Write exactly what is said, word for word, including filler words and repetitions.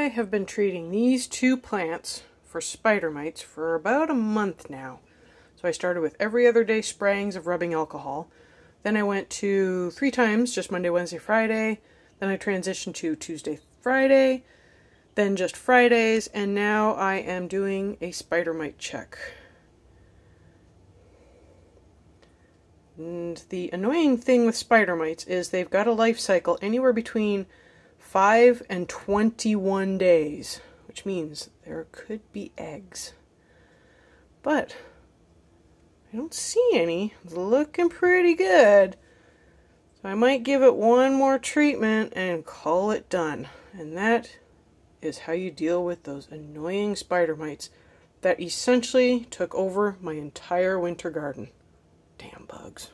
I have been treating these two plants for spider mites for about a month now. So I started with every other day sprayings of rubbing alcohol. Then I went to three times, just Monday, Wednesday, Friday. Then I transitioned to Tuesday, Friday. Then just Fridays. And now I am doing a spider mite check. And the annoying thing with spider mites is they've got a life cycle anywhere between five and twenty-one days, which means there could be eggs. But I don't see any. It's looking pretty good. So I might give it one more treatment and call it done. And that is how you deal with those annoying spider mites that essentially took over my entire winter garden. Damn bugs.